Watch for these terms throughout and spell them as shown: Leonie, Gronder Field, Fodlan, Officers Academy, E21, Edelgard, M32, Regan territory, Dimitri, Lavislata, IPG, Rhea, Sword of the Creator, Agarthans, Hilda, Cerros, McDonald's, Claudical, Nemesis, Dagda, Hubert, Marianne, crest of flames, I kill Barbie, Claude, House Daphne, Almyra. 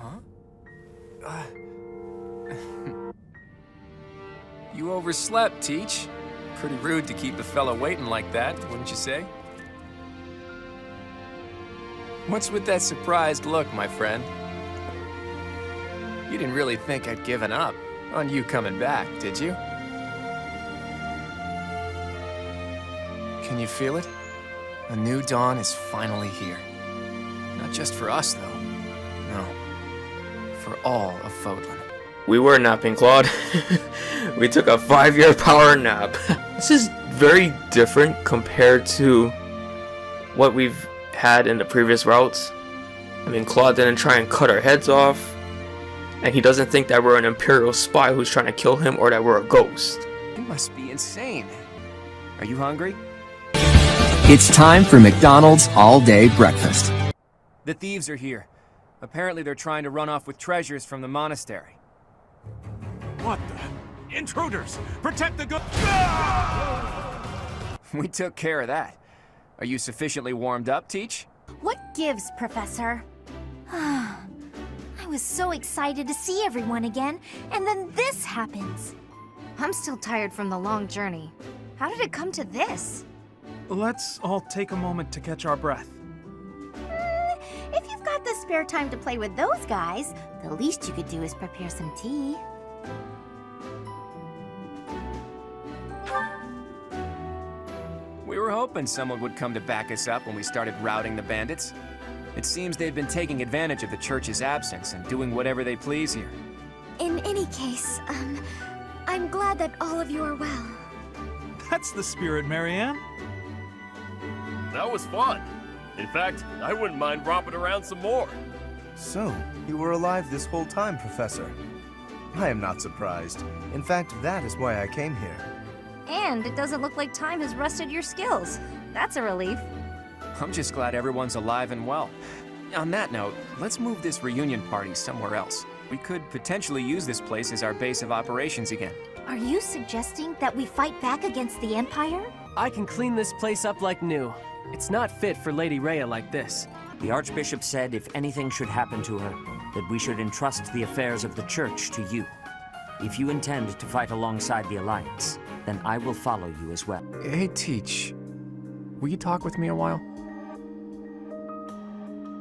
Huh? You overslept, Teach. Pretty rude to keep a fella waiting like that, wouldn't you say? What's with that surprised look, my friend? You didn't really think I'd given up on you coming back, did you? Can you feel it? A new dawn is finally here. Not just for us, though. No. For all of Fodlan. We were napping, Claude. We took a 5-year power nap. This is very different compared to what we've had in the previous routes. I mean, Claude didn't try and cut our heads off. And he doesn't think that we're an Imperial spy who's trying to kill him or that we're a ghost. You must be insane. Are you hungry? It's time for McDonald's all-day breakfast. The thieves are here. Apparently they're trying to run off with treasures from the monastery. What the? Intruders! Protect the goods! We took care of that. Are you sufficiently warmed up, Teach? What gives, Professor? I was so excited to see everyone again, and then this happens. I'm still tired from the long journey. How did it come to this? Let's all take a moment to catch our breath. If you've got the spare time to play with those guys, the least you could do is prepare some tea. We were hoping someone would come to back us up when we started routing the bandits. It seems they've been taking advantage of the church's absence and doing whatever they please here. In any case, I'm glad that all of you are well. That's the spirit, Marianne. That was fun. In fact, I wouldn't mind romping around some more. So, you were alive this whole time, Professor. I am not surprised. In fact, that is why I came here. And it doesn't look like time has rusted your skills. That's a relief. I'm just glad everyone's alive and well. On that note, let's move this reunion party somewhere else. We could potentially use this place as our base of operations again. Are you suggesting that we fight back against the Empire? I can clean this place up like new. It's not fit for Lady Rhea like this. The Archbishop said if anything should happen to her, that we should entrust the affairs of the Church to you. If you intend to fight alongside the Alliance, then I will follow you as well. Hey, Teach. Will you talk with me a while?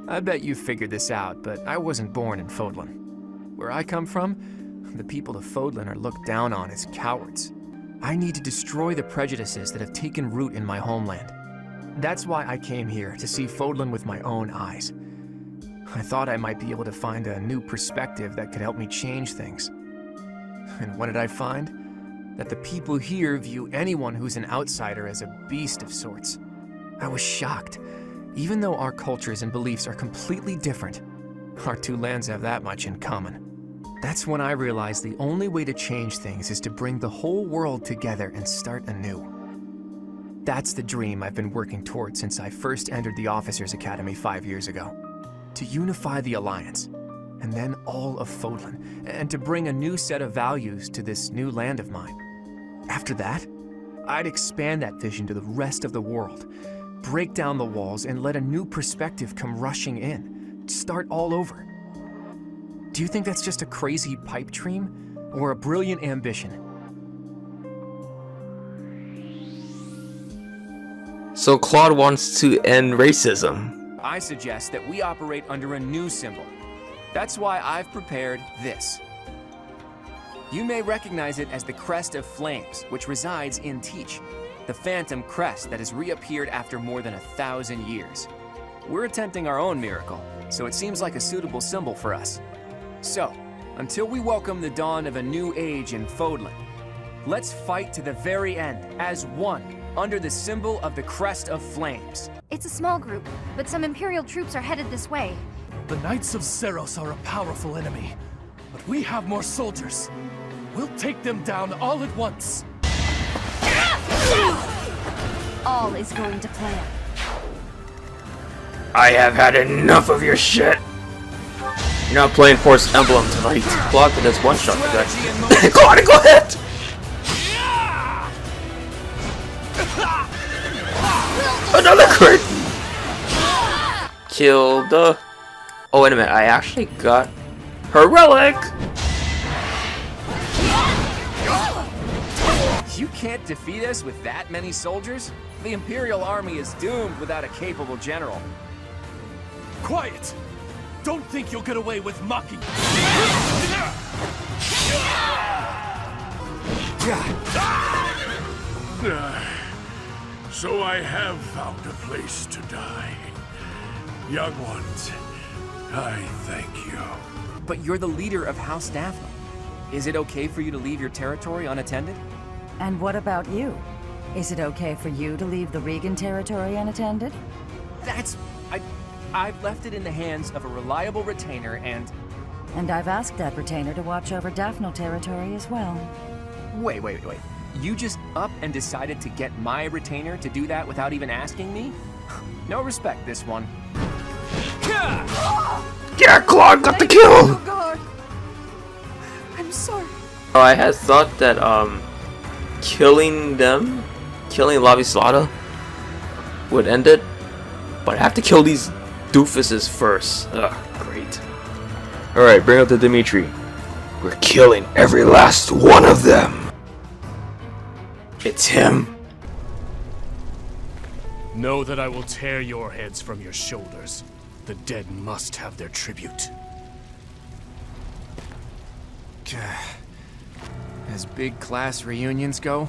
I bet you figured this out, but I wasn't born in Fodlan. Where I come from, the people of Fodlan are looked down on as cowards. I need to destroy the prejudices that have taken root in my homeland. That's why I came here, to see Fodlan with my own eyes. I thought I might be able to find a new perspective that could help me change things. And what did I find? That the people here view anyone who's an outsider as a beast of sorts. I was shocked. Even though our cultures and beliefs are completely different, our two lands have that much in common. That's when I realized the only way to change things is to bring the whole world together and start anew. That's the dream I've been working toward since I first entered the Officers Academy 5 years ago. To unify the Alliance, and then all of Fodlan, and to bring a new set of values to this new land of mine. After that, I'd expand that vision to the rest of the world, break down the walls, and let a new perspective come rushing in, start all over. Do you think that's just a crazy pipe dream, or a brilliant ambition? So Claude wants to end racism. I suggest that we operate under a new symbol. That's why I've prepared this. You may recognize it as the crest of flames, which resides in Teach, the phantom crest that has reappeared after more than 1,000 years. We're attempting our own miracle, so it seems like a suitable symbol for us. So, until we welcome the dawn of a new age in Fodlan, let's fight to the very end, as one, under the symbol of the crest of flames. It's a small group, but some Imperial troops are headed this way. The Knights of Cerros are a powerful enemy, but we have more soldiers. We'll take them down all at once. All is going to plan. I have had enough of your shit. You're not playing Force Emblem tonight. Block with this one shot today. Go on, go ahead! Another crit! Kill the... Oh, wait a minute, I actually got Her relic! You can't defeat us with that many soldiers? The Imperial Army is doomed without a capable general. Quiet! Don't think you'll get away with mocking. So I have found a place to die. Young ones, I thank you. But you're the leader of House Daphne. Is it okay for you to leave your territory unattended? And what about you? Is it okay for you to leave the Regan territory unattended? That's... I've left it in the hands of a reliable retainer and... And I've asked that retainer to watch over Daphne territory as well. Wait. You just up and decided to get my retainer to do that without even asking me? No respect, this one. Yeah, Claude got the kill! God. I'm sorry. Oh, I had thought that, killing Lavislata would end it, but I have to kill these doofuses first. Ugh, great. Alright, bring up the Dimitri. We're killing every last one of them. It's him. Know that I will tear your heads from your shoulders. The dead must have their tribute. As big class reunions go,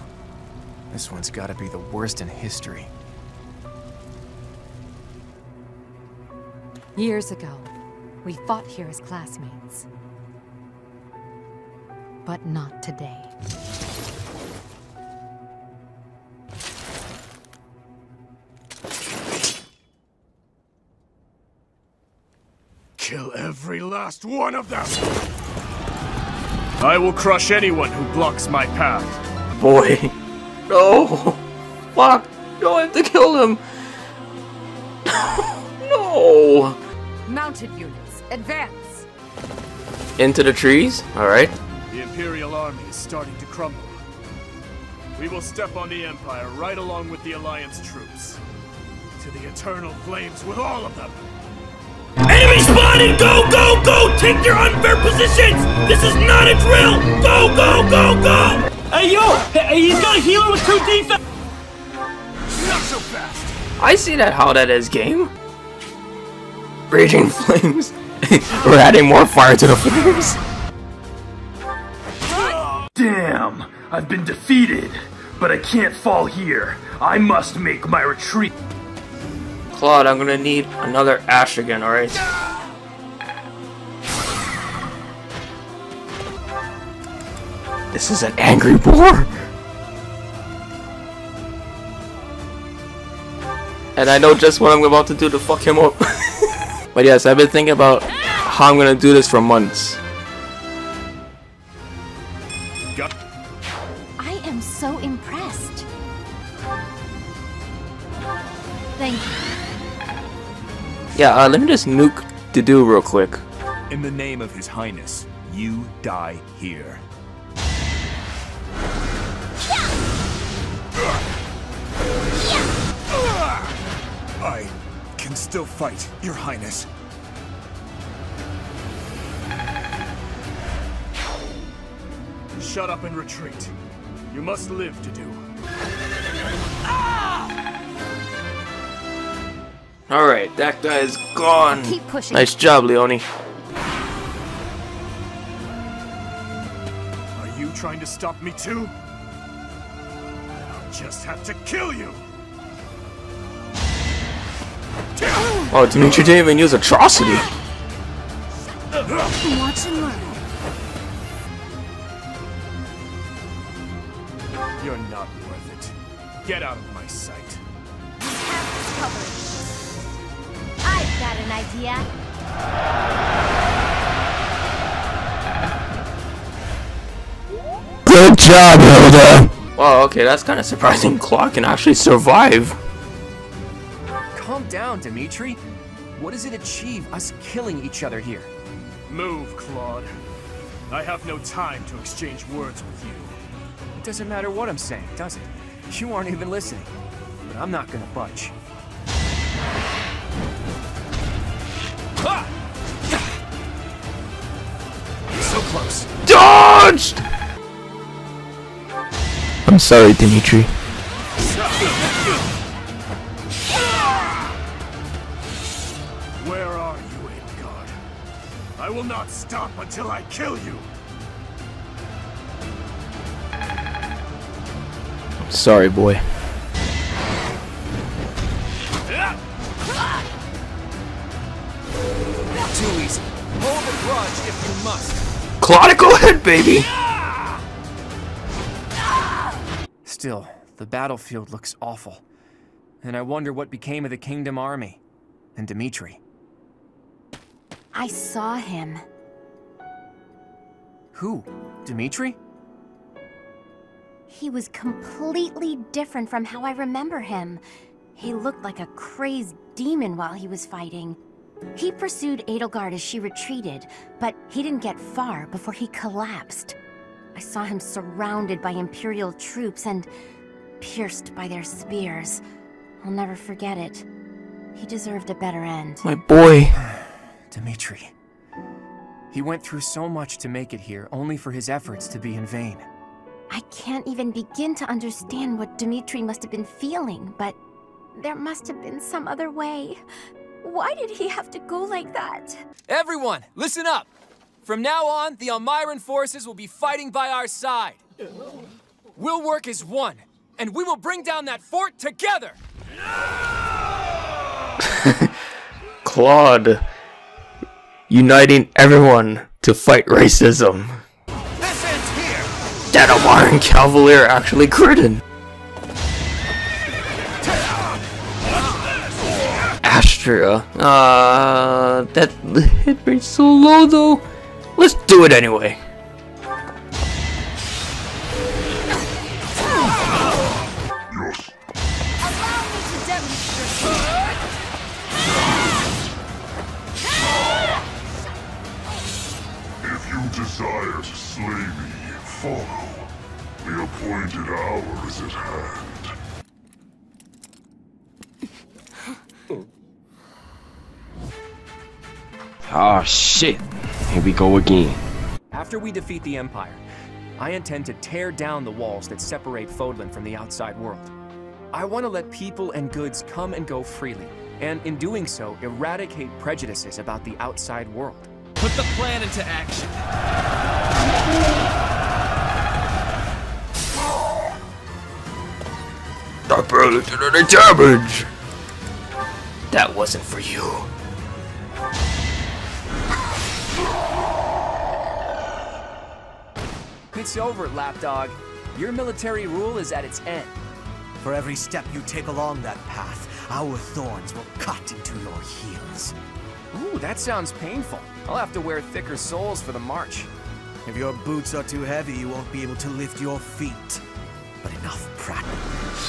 this one's gotta be the worst in history. Years ago, we fought here as classmates. But not today. Kill every last one of them! I will crush anyone who blocks my path. Boy. No. Fuck. No, I have to kill him. No. Mounted units, advance. Into the trees? Alright. The Imperial Army is starting to crumble. We will step on the Empire right along with the Alliance troops. To the eternal flames with all of them. Enemy spotted! Go, go, go! Take your unfair positions! This is not a drill! Go, go, go, go! Hey, yo! He's got a healer with 2 defense! Not so fast! I see that how that is, game. Raging flames. We're adding more fire to the flames. Damn! I've been defeated! But I can't fall here. I must make my retreat. Claude, I'm gonna need another ash again, alright? This is an angry boar! And I know just what I'm about to do to fuck him up. But yes, I've been thinking about how I'm gonna do this for months. I am so impressed. Thank you. Yeah, let me just nuke to do real quick. In the name of His Highness, you die here. I can still fight, Your Highness. Shut up and retreat. You must live to do. Alright, that guy is gone. Keep pushing. Nice job, Leonie. Are you trying to stop me too? I'll just have to kill you. Oh, Dimitri didn't even use atrocity. Watch and learn. You're not worth it. Get out of my sight. Got an idea? Good job, Hilda! Wow, okay, that's kind of surprising. Claude can actually survive. Calm down, Dimitri. What does it achieve us killing each other here? Move, Claude. I have no time to exchange words with you. It doesn't matter what I'm saying, does it? You aren't even listening. But I'm not gonna budge. traps. Dodged! I'm sorry, Dimitri. Where are you, Edelgard? I will not stop until I kill you. I'm sorry, boy. Too easy. Hold the grudge if you must. Claude, go ahead, baby. Still, the battlefield looks awful, and I wonder what became of the Kingdom Army and Dimitri. I saw him. Who? Dimitri? He was completely different from how I remember him. He looked like a crazed demon while he was fighting. He pursued Edelgard as she retreated, but he didn't get far before he collapsed. I saw him surrounded by Imperial troops and pierced by their spears. I'll never forget it. He deserved a better end. My boy. Dimitri. He went through so much to make it here, only for his efforts to be in vain. I can't even begin to understand what Dimitri must have been feeling, but there must have been some other way. Why did he have to go like that? Everyone, listen up! From now on, the Almyran forces will be fighting by our side. We'll work as one, and we will bring down that fort together! Claude, uniting everyone to fight racism. This ends here! That Almyran Cavalier actually critted! Astra. That hit rate's so low though. Let's do it anyway. If you desire to slay me, follow. The appointed hour is at hand. Ah, shit. Here we go again. After we defeat the Empire, I intend to tear down the walls that separate Fodlan from the outside world. I want to let people and goods come and go freely, and in doing so, eradicate prejudices about the outside world. Put the plan into action. I barely did any damage. That wasn't for you. It's over, lapdog. Your military rule is at its end. For every step you take along that path, our thorns will cut into your heels. Ooh, that sounds painful. I'll have to wear thicker soles for the march. If your boots are too heavy, you won't be able to lift your feet. But enough practice.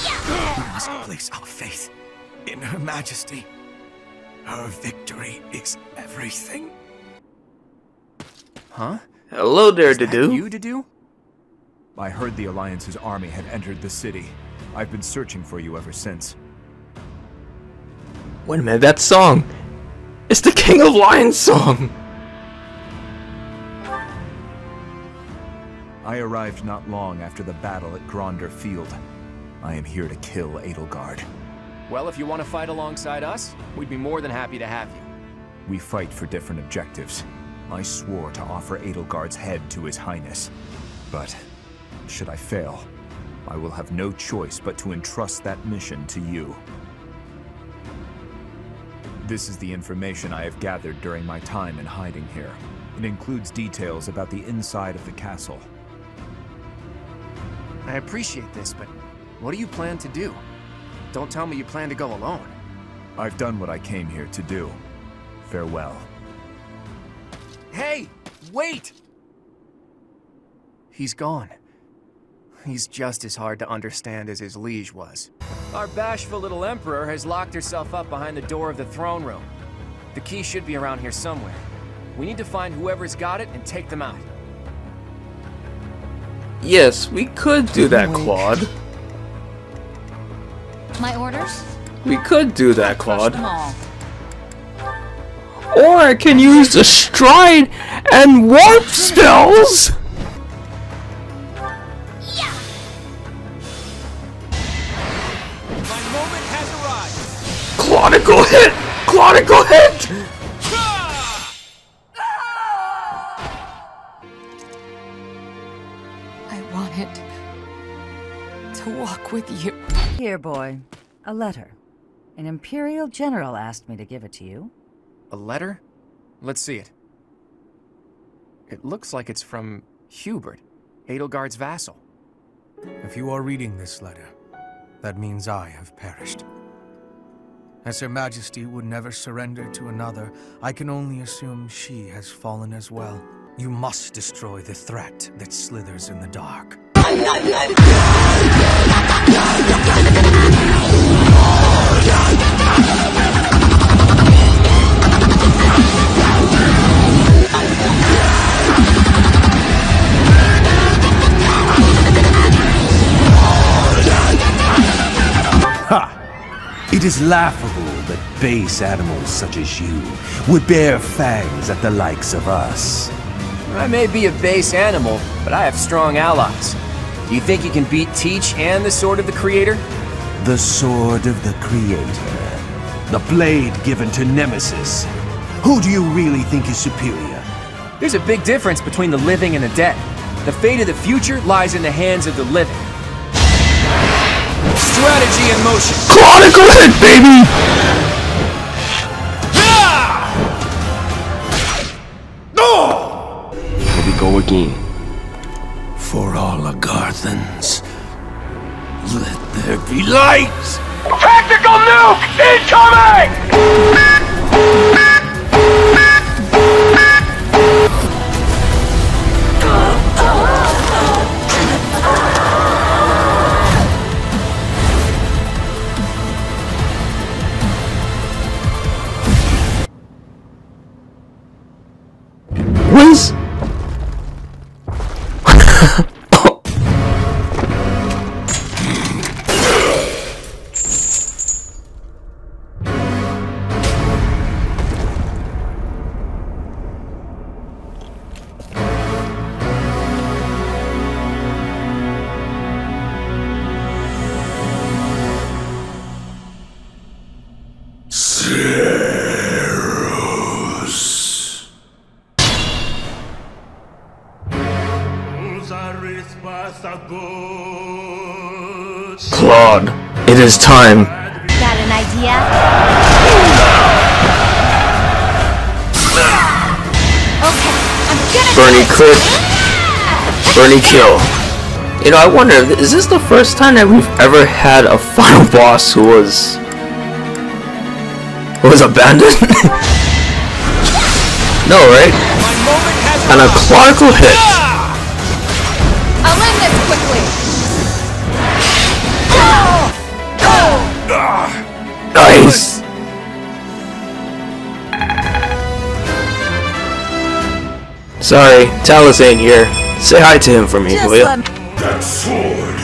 Yeah. We must place our faith in Her Majesty. Her victory is everything. Huh? Hello there, Dadu. You, Dadu? I heard the Alliance's army had entered the city. I've been searching for you ever since. Wait a minute, that song! It's the King of Lions song! I arrived not long after the battle at Gronder Field. I am here to kill Edelgard. Well, if you want to fight alongside us, we'd be more than happy to have you. We fight for different objectives. I swore to offer Edelgard's head to His Highness. But should I fail, I will have no choice but to entrust that mission to you. This is the information I have gathered during my time in hiding here. It includes details about the inside of the castle. I appreciate this, but what do you plan to do? Don't tell me you plan to go alone. I've done what I came here to do. Farewell. Hey, wait! He's gone. He's just as hard to understand as his liege was. Our bashful little emperor has locked herself up behind the door of the throne room. The key should be around here somewhere. We need to find whoever's got it and take them out. Yes, we could do that, Claude. My orders? We could do that, Claude. Or I can use the stride and warp spells. Yeah. My moment has arrived. Claudical hit. Claudical hit. I wanted to walk with you. Here, boy. A letter. An Imperial General asked me to give it to you. A letter? Let's see it. It looks like it's from Hubert, Edelgard's vassal. If you are reading this letter, that means I have perished. As Her Majesty would never surrender to another, I can only assume she has fallen as well. You must destroy the threat that slithers in the dark. Ha! It is laughable that base animals such as you would bear fangs at the likes of us. I may be a base animal, but I have strong allies. Do you think you can beat Teach and the Sword of the Creator? The Sword of the Creator. The blade given to Nemesis. Who do you really think is superior? There's a big difference between the living and the dead. The fate of the future lies in the hands of the living. Strategy in motion. Chronicle hit, baby! No! Here we go again. For all Agarthans, let there be light! Tactical nuke incoming! Wins? Claude, it is time. Got an idea? Okay, I'm gonna Bernie crit. Bernie kill. You know, I wonder, is this the first time that we've ever had a final boss who was abandoned? No, right? And a claudical hit. Nice! Sorry, Talus ain't here. Say hi to him for me, will you? That sword!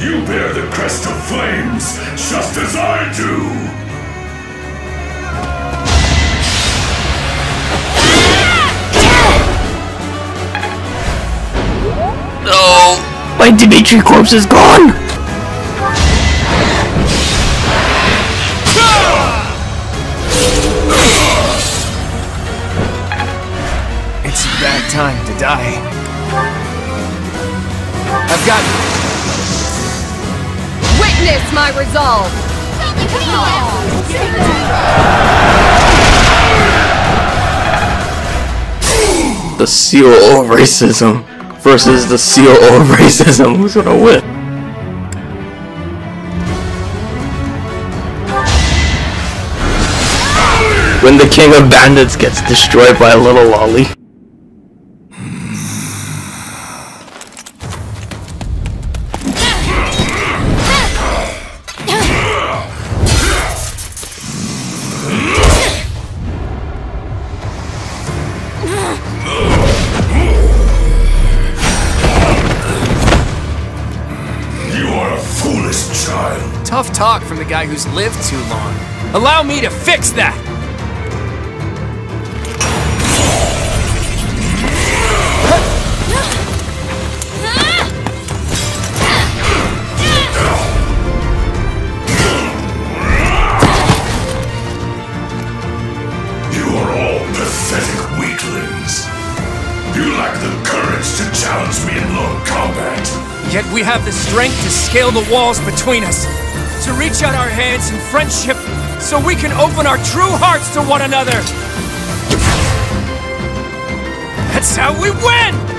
You bear the crest of flames, just as I do! No! My Dimitri corpse is gone! Time to die. I've got you. Witness my resolve. The seal of racism versus the seal of racism. Who's gonna win? When the king of bandits gets destroyed by a little lolly. Tough talk from the guy who's lived too long. Allow me to fix that! challenged me in low combat. Yet we have the strength to scale the walls between us, to reach out our hands in friendship, so we can open our true hearts to one another. That's how we win!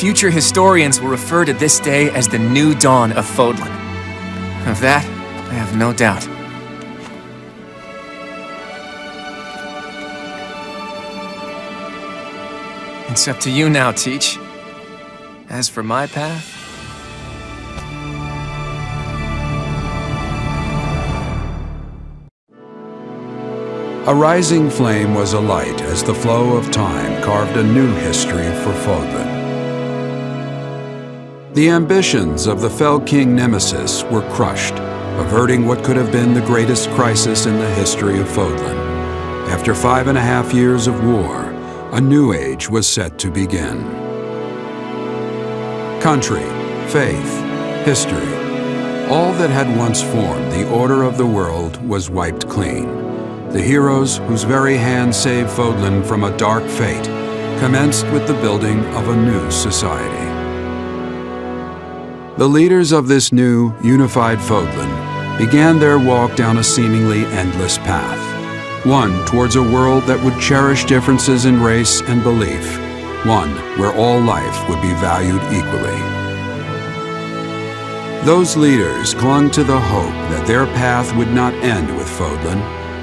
Future historians will refer to this day as the New Dawn of Fodlan. Of that, I have no doubt. It's up to you now, Teach. As for my path... A rising flame was alight as the flow of time carved a new history for Fodlan. The ambitions of the Fell King Nemesis were crushed, averting what could have been the greatest crisis in the history of Fodlan. After 5.5 years of war, a new age was set to begin. Country, faith, history, all that had once formed the order of the world was wiped clean. The heroes whose very hands saved Fodlan from a dark fate commenced with the building of a new society. The leaders of this new, unified Fodlan began their walk down a seemingly endless path. One towards a world that would cherish differences in race and belief. One where all life would be valued equally. Those leaders clung to the hope that their path would not end with Fodlan,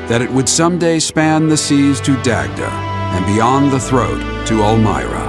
that it would someday span the seas to Dagda and beyond the throat to Almyra.